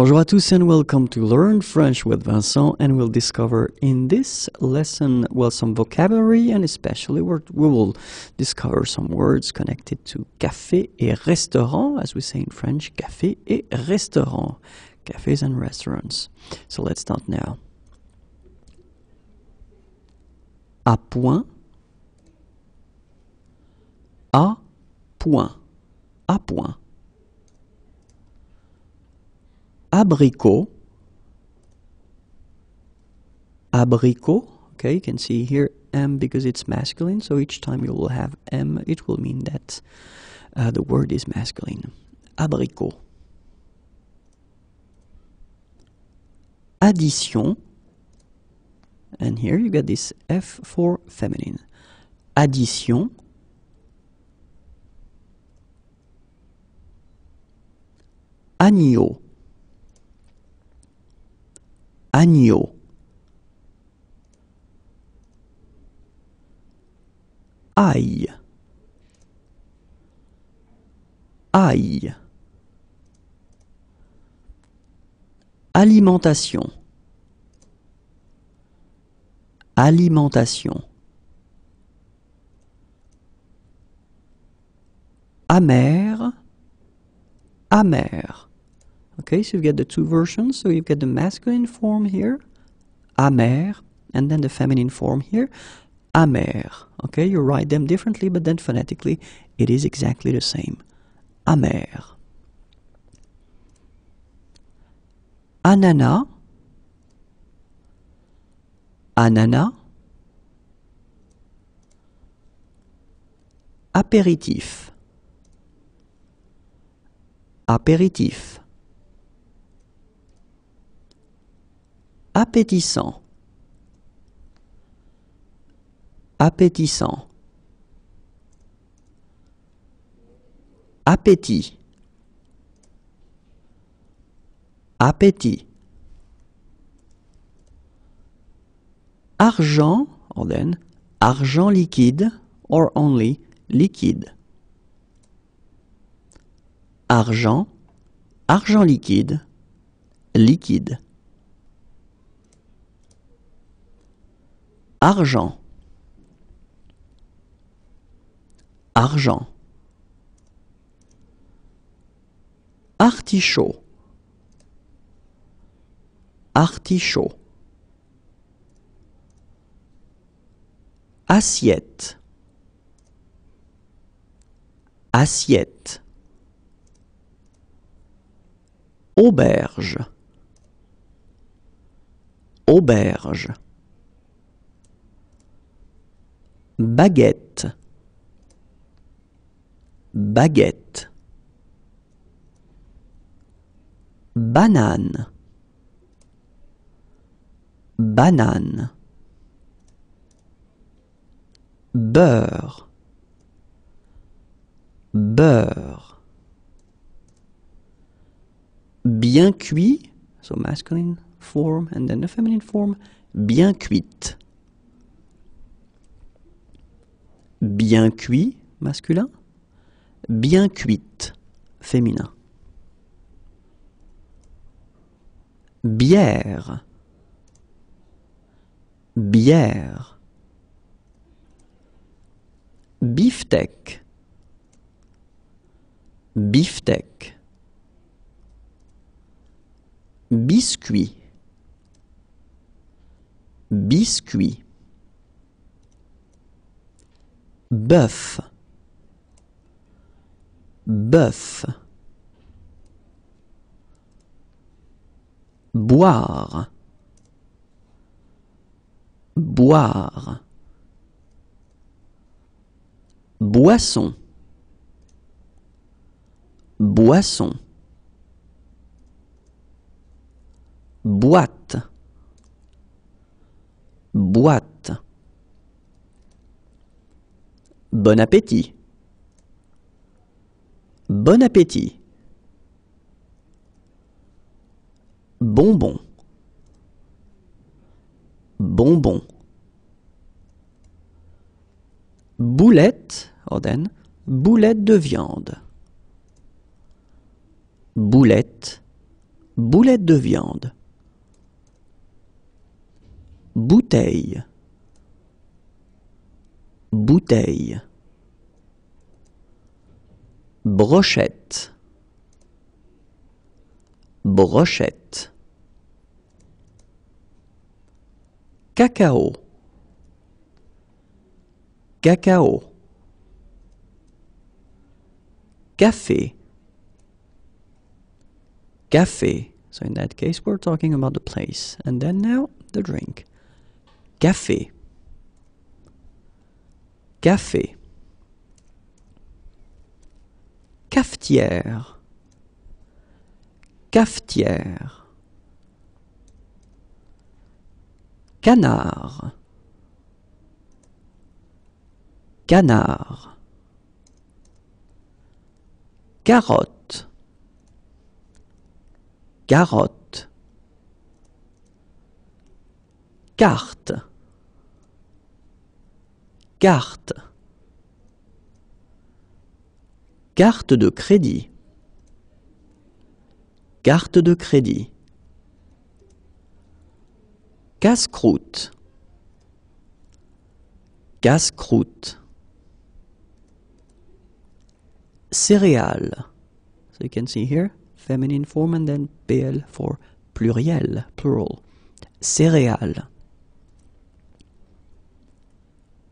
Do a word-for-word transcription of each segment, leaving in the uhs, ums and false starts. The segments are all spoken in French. Bonjour à tous and welcome to Learn French with Vincent, and we'll discover in this lesson, well, some vocabulary, and especially we will discover some words connected to café et restaurant, as we say in French, café et restaurant, cafes and restaurants. So let's start now. À point, à point, à point. Abricot, abricot, okay, you can see here M because it's masculine, so each time you will have M, it will mean that uh, the word is masculine. Abricot. Addition, and here you get this F for feminine. Addition. Agneau. Agneau. Aïe. Aïe. Alimentation. Alimentation. Amer. Amer. Okay, so you get the two versions, so you get the masculine form here, amer, and then the feminine form here, amer. Okay, you write them differently, but then phonetically it is exactly the same. Amer. Ananas. Ananas. Apéritif. Apéritif. Appétissant. Appétissant. Appétit. Appétit. Argent, or then, argent liquide, or only liquide. Argent, argent liquide, liquide. Argent. Argent. Artichaut. Artichaut. Assiette. Assiette. Auberge. Auberge. Baguette. Baguette. Banane. Banane. Beurre. Beurre. Bien cuit, so masculine form and then the feminine form, bien cuite. Bien cuit, masculin. Bien cuite, féminin. Bière. Bière. Beefsteak. Beefsteak. Biscuit. Biscuit. Bœuf. Bœuf. Boire. Boire. Boisson. Boisson. Boîte. Boîte. Bon appétit. Bon appétit. Bonbon. Bonbon. Boulette, or then, boulette de viande. Boulette Boulette de viande. Bouteille. Bouteille. Brochette. Brochette. Cacao. Cacao. Café. Café. So in that case, we're talking about the place. And then now, the drink. Café. Café. Cafetière. Cafetière. Canard. Canard. Carotte. Carotte. Carte. Carte. Carte de crédit. Carte de crédit. Casse-croûte. Casse-croûte. Céréales. So you can see here, feminine form and then B L for pluriel, plural. Céréales.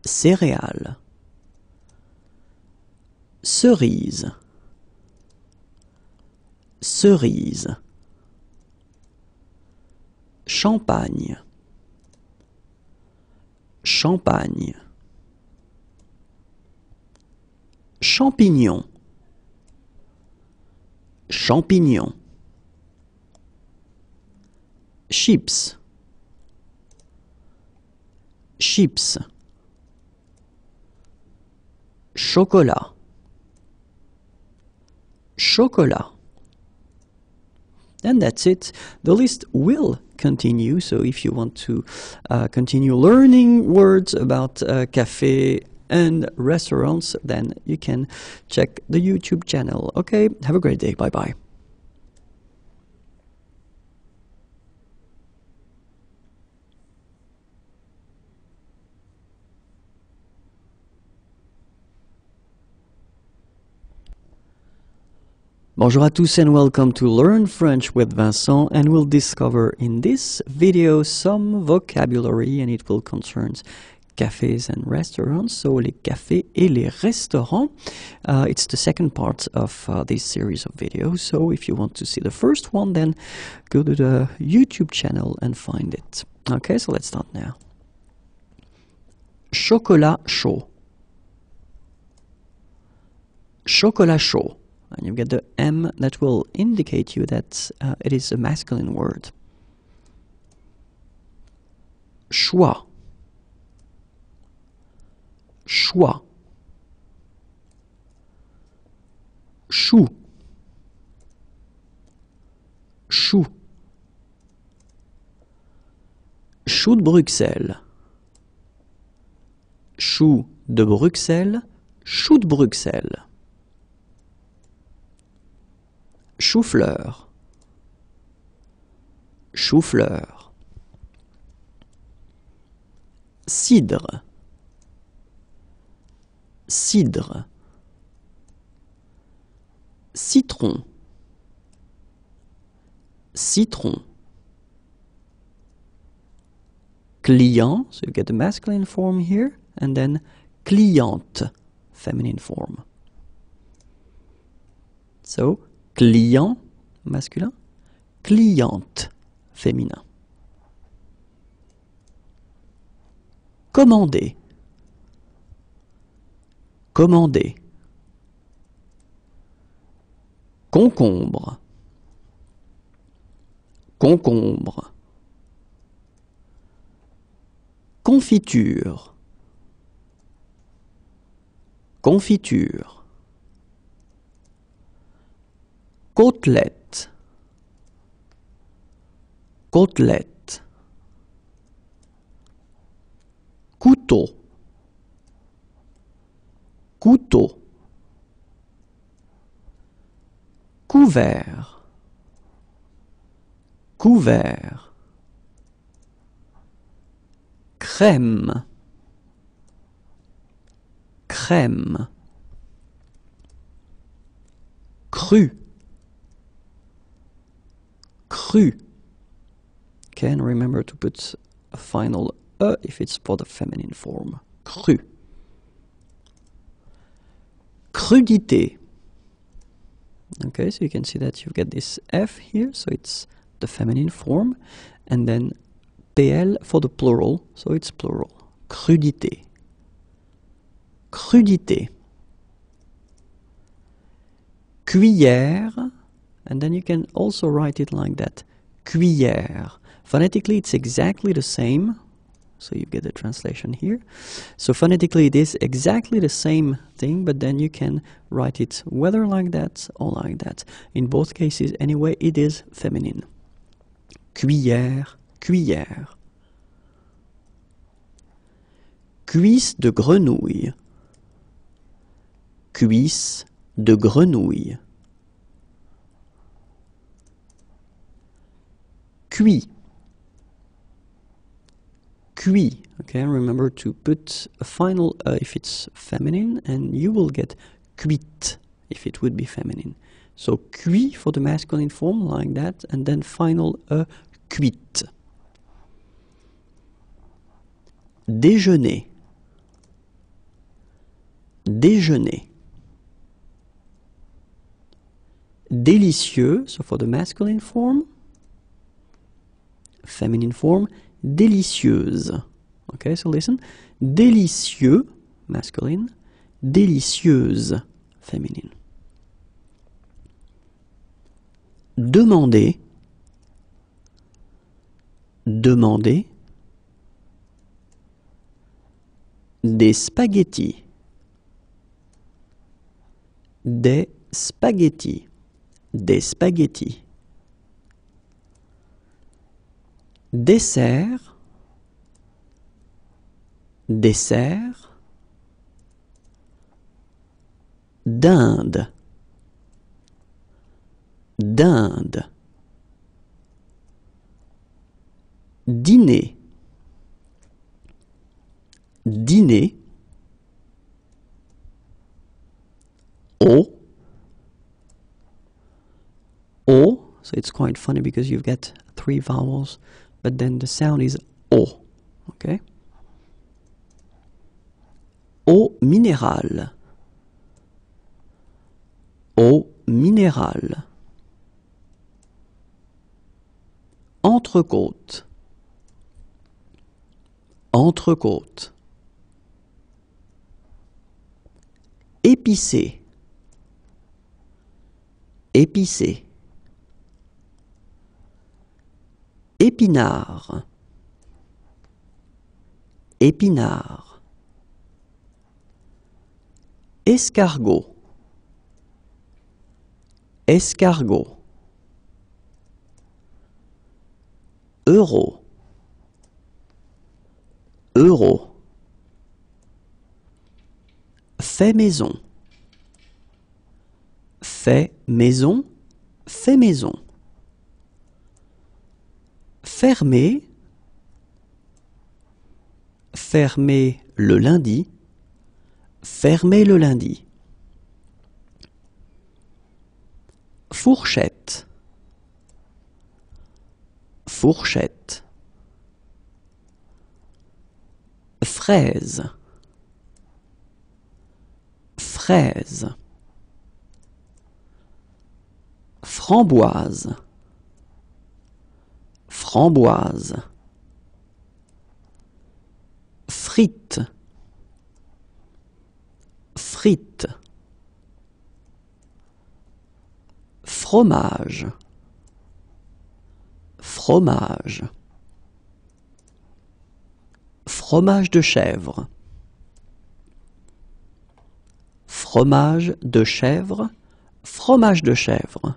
Céréales. Cerise. Cerise. Champagne. Champagne. Champignon. Champignon. Chips. Chips. Chocolat. Chocolat. And that's it. The list will continue, so if you want to uh, continue learning words about uh, café and restaurants, then you can check the YouTube channel. Okay, have a great day. Bye-bye. Bonjour à tous and welcome to Learn French with Vincent, and we'll discover in this video some vocabulary, and it will concern cafes and restaurants, so les cafés et les restaurants. Uh, it's the second part of uh, this series of videos, so if you want to see the first one, then go to the YouTube channel and find it. Okay, so let's start now. Chocolat chaud. Chocolat chaud. And you get the M that will indicate you that uh, it is a masculine word. Choix. Choix. Chou. Chou. Chou de Bruxelles. Chou de Bruxelles. Chou de Bruxelles. Chou-fleur. Chou-fleur. Cidre. Cidre. Citron. Citron. Client, so you get the masculine form here, and then cliente, feminine form. So, client, masculin. Cliente, féminin. Commander. Commander. Concombre. Concombre. Confiture. Confiture. Côtelette. Côtelette. Couteau. Couteau. Couvert. couvert, crème, crème, cru, cru. Can remember to put a final E if it's for the feminine form. Cru. Crudité. Okay, so you can see that you've got this F here, so it's the feminine form, and then P L for the plural, so it's plural. Crudité. Crudité. Cuillère, and then you can also write it like that. Cuillère. Phonetically, it's exactly the same. So you get the translation here. So phonetically, it is exactly the same thing, but then you can write it whether like that or like that. In both cases, anyway, it is feminine. Cuillère, cuillère. Cuisse de grenouille. Cuisse de grenouille. Cuit. Cuit. Okay, remember to put a final uh, if it's feminine, and you will get cuite if it would be feminine. So cuit for the masculine form like that, and then final uh, cuite. Déjeuner. Déjeuner. Délicieux, so for the masculine form, feminine form, délicieuse. Okay, so listen. Délicieux, masculine. Délicieuse, feminine. Demander. Demander. Des spaghettis. Des spaghettis. Des spaghettis. Dessert, dessert, dinde, dinde, dîner, dîner, eau, eau, so it's quite funny because you've got three vowels, but then the sound is O, okay? Eau minérale. Eau minérale. Entrecôte. Entrecôte. Épicé. Épicé. Épinard. Épinard. Escargot. Escargot. Euro. Euro. Fait maison. Fait maison. Fait maison. Fermer, fermer le lundi, fermer le lundi. Fourchette, fourchette. Fraise, fraise. Framboise, framboise. Frites, frites. Fromage, fromage. Fromage de chèvre, fromage de chèvre, fromage de chèvre.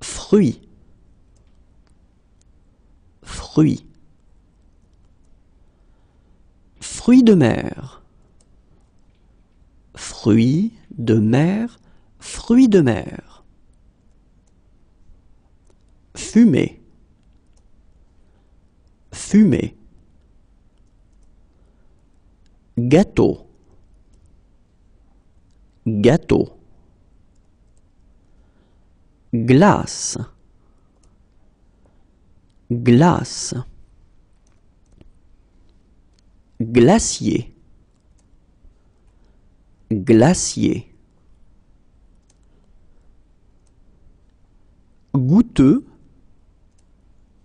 Fruits, fruits. Fruits de mer, fruits de mer, fruits de mer. fumer, fumer, gâteau, gâteau, glace, glace, glacier, glacier, goûteux,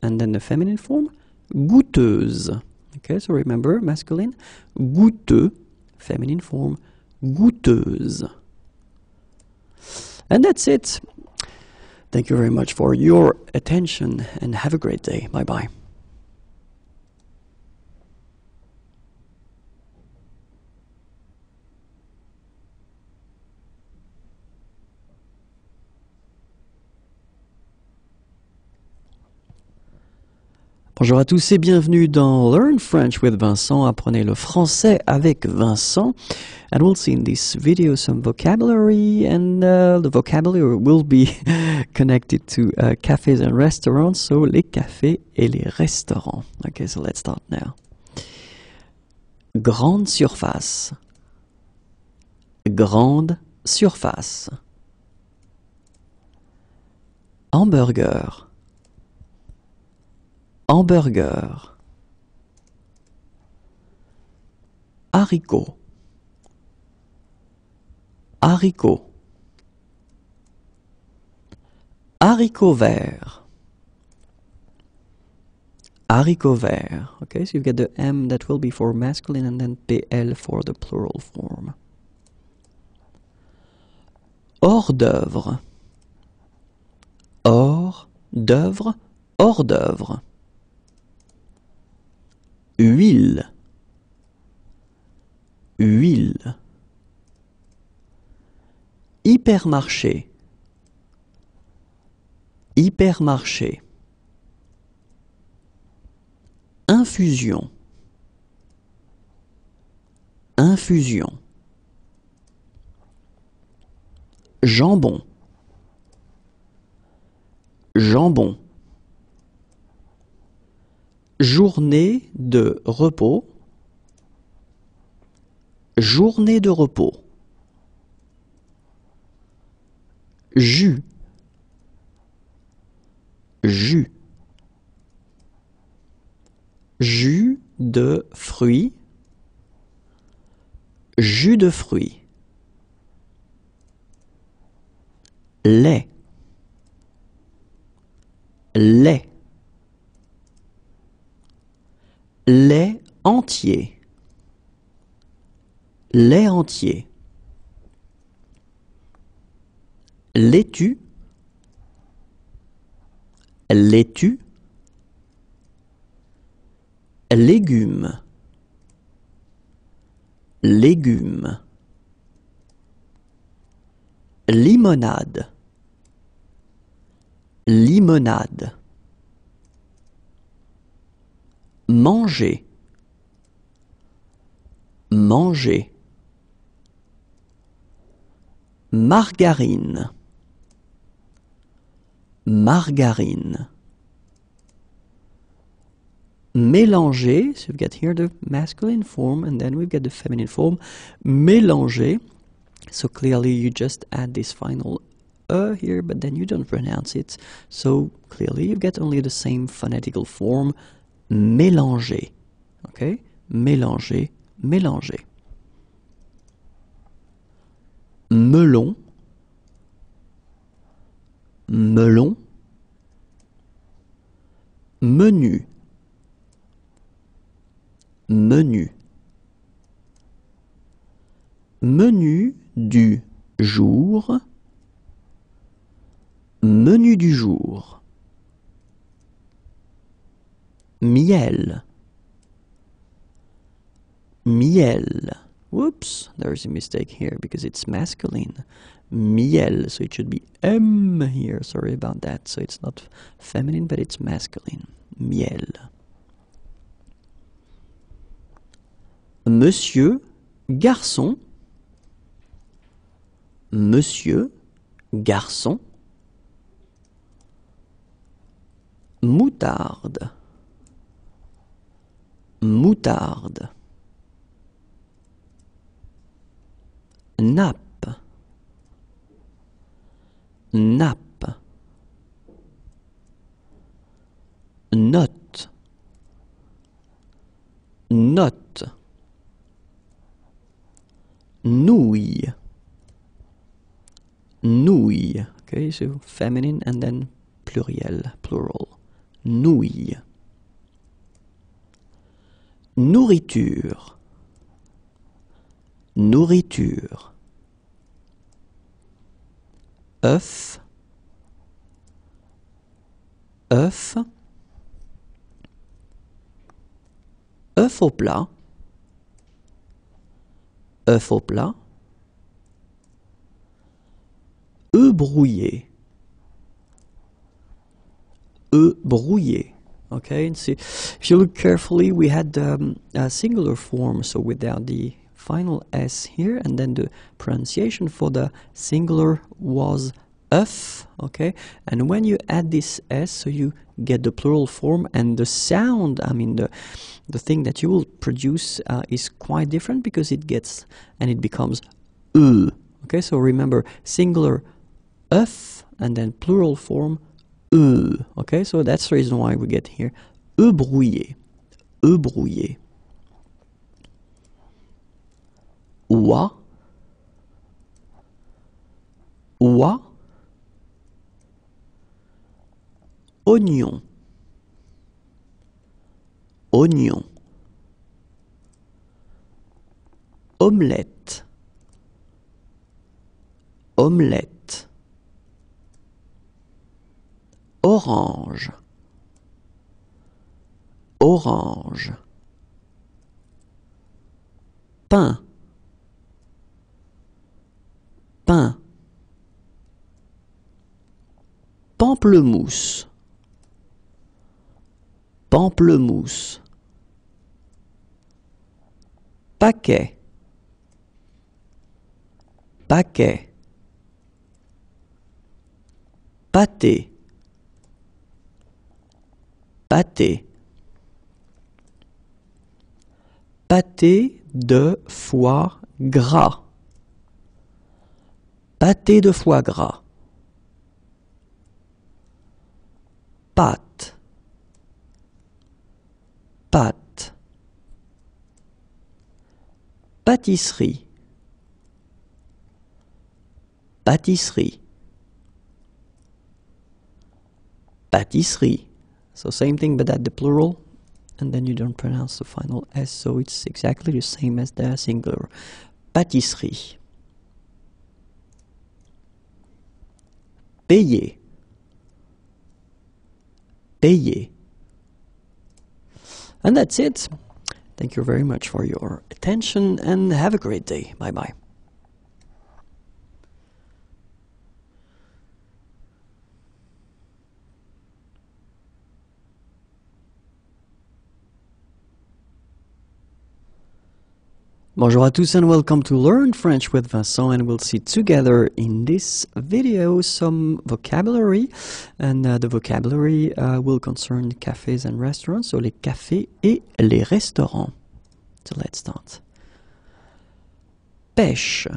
and then the feminine form, goûteuse. Okay, so remember, masculine, goûteux, feminine form, goûteuse. And that's it. Thank you very much for your attention and have a great day. Bye-bye. Bonjour à tous et bienvenue dans Learn French with Vincent. Apprenez le français avec Vincent. And we'll see in this video some vocabulary, and uh, the vocabulary will be connected to uh, cafes and restaurants. So les cafés et les restaurants. Okay, so let's start now. Grande surface. Grande surface. Hamburger. Hamburger, haricot, haricot, haricot vert, haricot vert. Okay, so you get the M that will be for masculine and then P L for the plural form. Hors d'œuvre, hors d'œuvre, hors d'œuvre. Huile, huile, hypermarché, hypermarché, infusion, infusion, jambon, jambon, journée de repos, journée de repos, jus, jus, jus de fruits, jus de fruits, lait, lait, lait entier, lait entier, laitue, laitue, légumes, légumes, limonade, limonade, manger, manger, margarine, margarine, mélanger, so we've got here the masculine form and then we've got the feminine form, mélanger, so clearly you just add this final uh here, but then you don't pronounce it, so clearly you get only the same phonetical form, mélanger, ok, mélanger, mélanger. Melon, melon, menu, menu, menu du jour, menu du jour. Miel, miel, whoops, there's a mistake here because it's masculine, miel, so it should be M here, sorry about that, so it's not feminine but it's masculine, miel. Monsieur, garçon, monsieur, garçon, moutarde, moutarde, nappe, nappe, note, note, nouille, nouille, okay, so feminine and then pluriel, plural, nouille, nourriture, nourriture, œuf, œuf, œuf au plat, œuf au plat, œuf brouillé, œuf brouillé. Okay, and see, if you look carefully, we had um, a singular form, so without the final S here, and then the pronunciation for the singular was œuf, okay, and when you add this S, so you get the plural form, and the sound, I mean, the, the thing that you will produce uh, is quite different, because it gets, and it becomes œuf, okay, so remember, singular œuf, and then plural form, œuf, okay, so that's the reason why we get here œuf brouillé, œuf brouillé, oie, oie, oignon, oignon, omelette, omelette, orange, orange, pain, pain, pamplemousse, pamplemousse, paquet, paquet, pâté, pâté, pâté de foie gras, pâté de foie gras, pâte, pâte, pâtisserie, pâtisserie, pâtisserie. So same thing, but at the plural, and then you don't pronounce the final S, so it's exactly the same as the singular. Pâtisserie. Payer. Payer. And that's it. Thank you very much for your attention, and have a great day. Bye-bye. Bonjour à tous, and welcome to Learn French with Vincent, and we'll see together in this video some vocabulary, and uh, the vocabulary uh, will concern cafes and restaurants, so les cafés et les restaurants. So let's start. Pêche.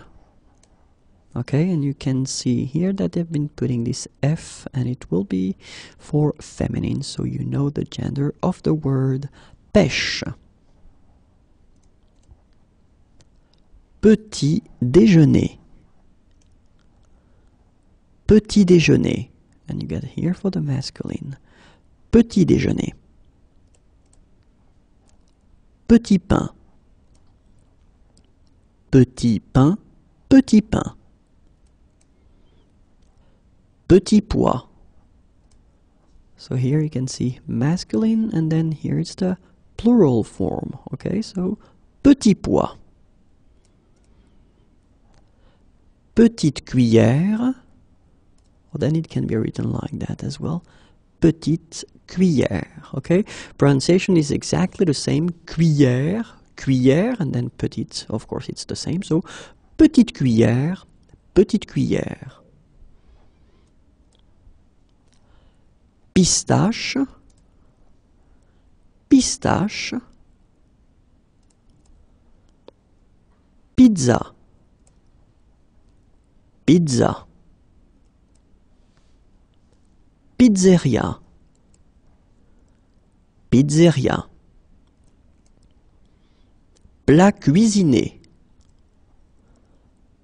Okay, and you can see here that they've been putting this F, and it will be for feminine, so you know the gender of the word pêche. Petit déjeuner, petit déjeuner, and you get here for the masculine, petit déjeuner, petit pain, petit pain, petit pain, petit pois, so here you can see masculine, and then here it's the plural form, okay, so petit pois, petite cuillère, well, then it can be written like that as well, petite cuillère, okay? Pronunciation is exactly the same, cuillère, cuillère, and then petite, of course it's the same, so petite cuillère, petite cuillère. pistache, pistache, pizza, pizza, pizzeria, pizzeria, plat cuisiné,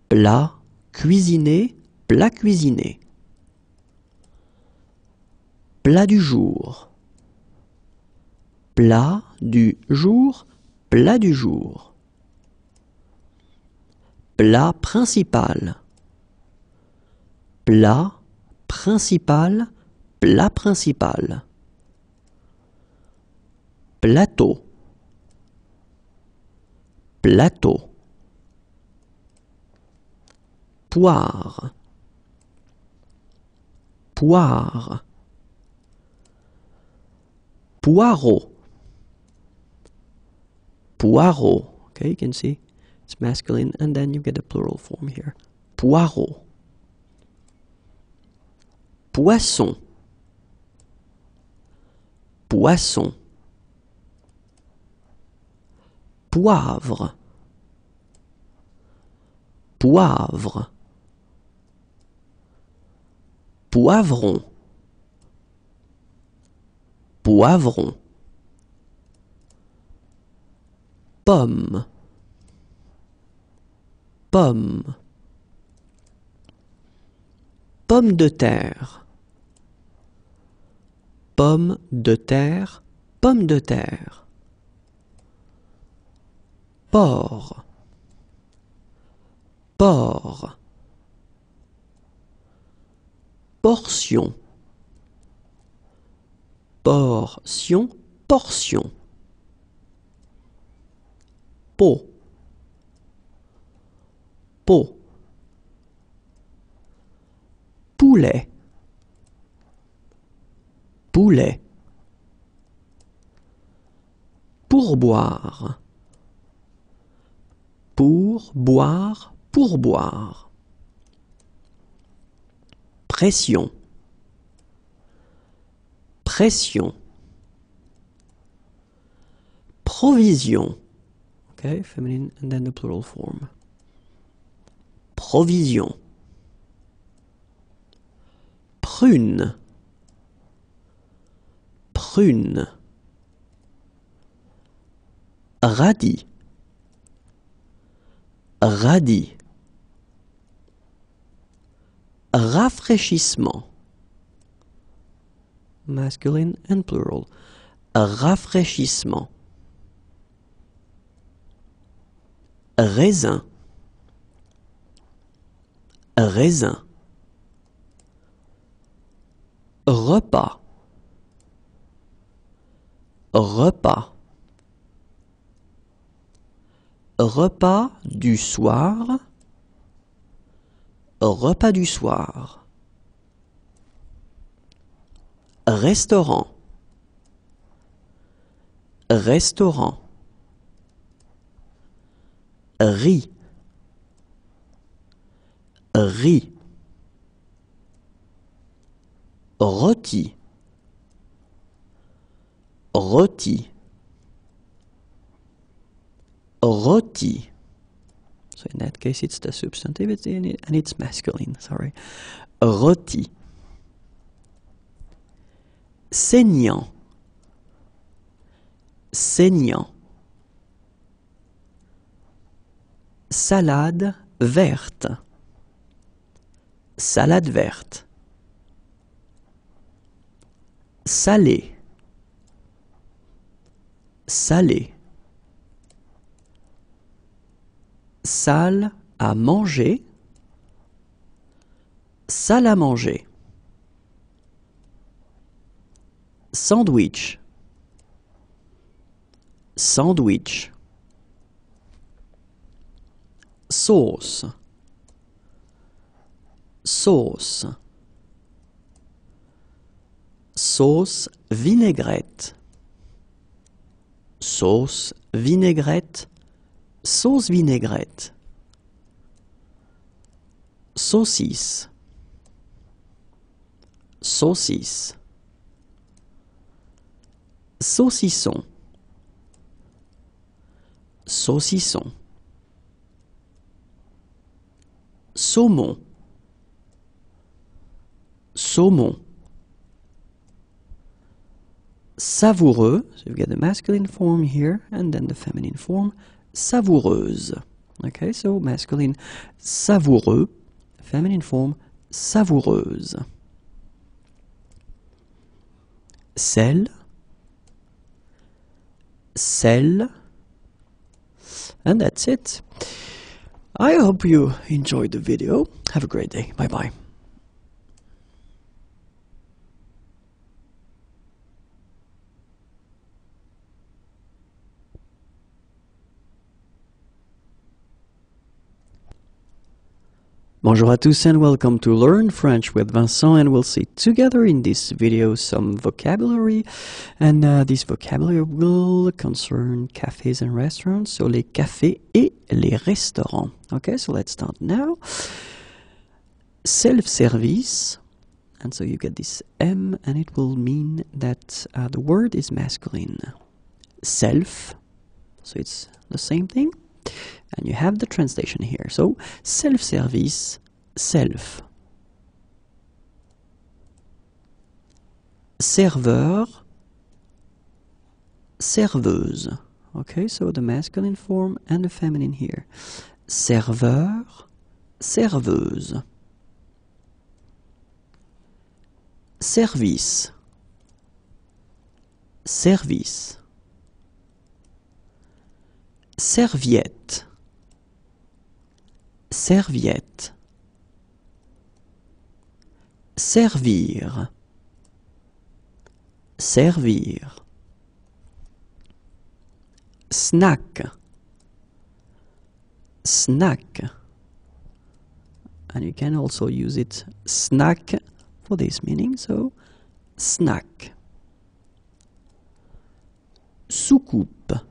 plat cuisiné, plat cuisiné, plat du jour, plat du jour, plat du jour, plat principal, plat principal, plat principal, plateau, plateau, poire, poire, poireau, poireau. Okay, you can see it's masculine and then you get the plural form here. Poireau. Poisson, poisson, poivre, poivre, poivron, poivron, pomme, pomme, pomme de terre, pomme de terre, pomme de terre, porc, porc, portion, portion, portion, pot, pot, poulet, poulet, pourboire, pour boire, pour boire, pression, pression, provision, okay, feminine and then the plural form, provision, prune, prune, radis, radis, rafraîchissement, masculine and plural, rafraîchissement, raisin, raisin, repas, repas, repas du soir, repas du soir, restaurant, restaurant, riz, riz, rôti, rôti, rôti. So in that case it's the substantive it's in it, and it's masculine, sorry. Rôti. Saignant, saignant, salade verte, salade verte, salé, salé, salle à manger, salle à manger, sandwich, sandwich, sauce, sauce, sauce vinaigrette, sauce vinaigrette, sauce vinaigrette, saucisse, saucisse, Saucisson. Saucisson. Saumon. Saumon. Savoureux. So we've got the masculine form here and then the feminine form. Savoureuse. Okay, so masculine, savoureux. Feminine form, savoureuse. Sel. Sel. And that's it. I hope you enjoyed the video. Have a great day. Bye-bye. Bonjour à tous and welcome to Learn French with Vincent, and we'll see together in this video some vocabulary, and uh, this vocabulary will concern cafes and restaurants, so les cafés et les restaurants. Okay, so let's start now. Self-service, and so you get this M and it will mean that uh, the word is masculine. Self, so it's the same thing. And you have the translation here. So, self-service, self. Serveur, serveuse. Okay, so the masculine form and the feminine here. Serveur, serveuse. Service, service. Serviette. Serviette. Servir. Servir. Snack. Snack. And you can also use it snack for this meaning, so snack. Soucoupe.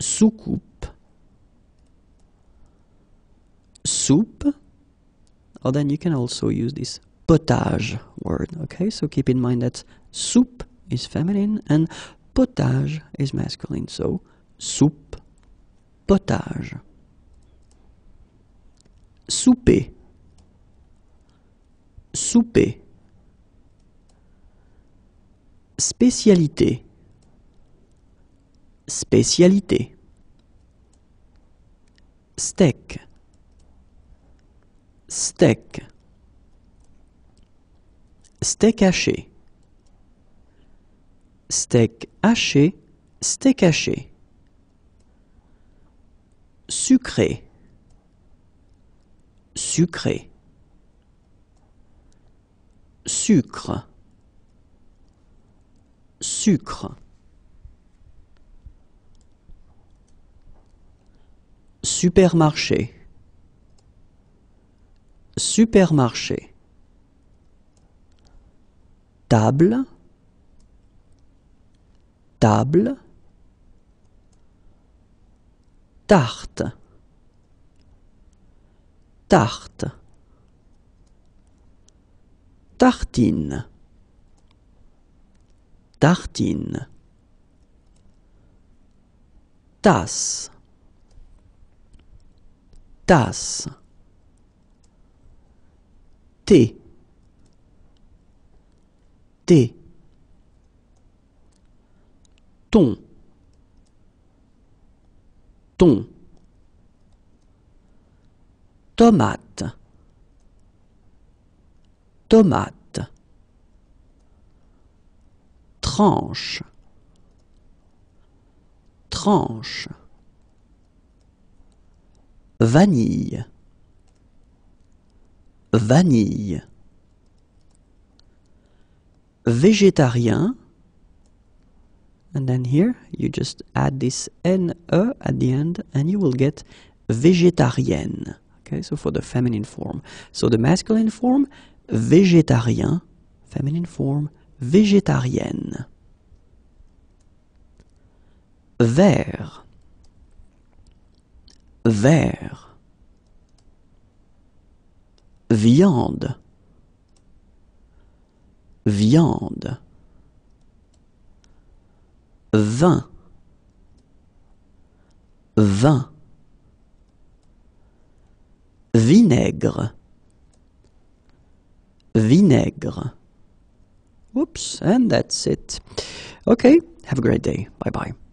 Soucoupe. Soup, or then you can also use this potage word, okay? So keep in mind that soup is feminine and potage is masculine, so soup, potage. Souper, souper. Spécialité, spécialité. Steak, steak. Steak haché. Steak haché, steak haché. Sucré. Sucré. Sucre. Sucre. Supermarché. Supermarché. Table. Table. Tarte. Tarte. Tartine. Tartine. Tasse. Tasse. Thé. Thé. Thon. Thon. Tomate. Tomate. Tranche. Tranche. Vanille. Vanille. Végétarien. And then here you just add this N E at the end and you will get végétarienne. Okay, so for the feminine form. So the masculine form, végétarien. Feminine form, végétarienne. Vert. Vert. Viande. Viande. vingt, vingt. Vinaigre, vinaigre. Oops, and that's it. Okay, have a great day. Bye-bye.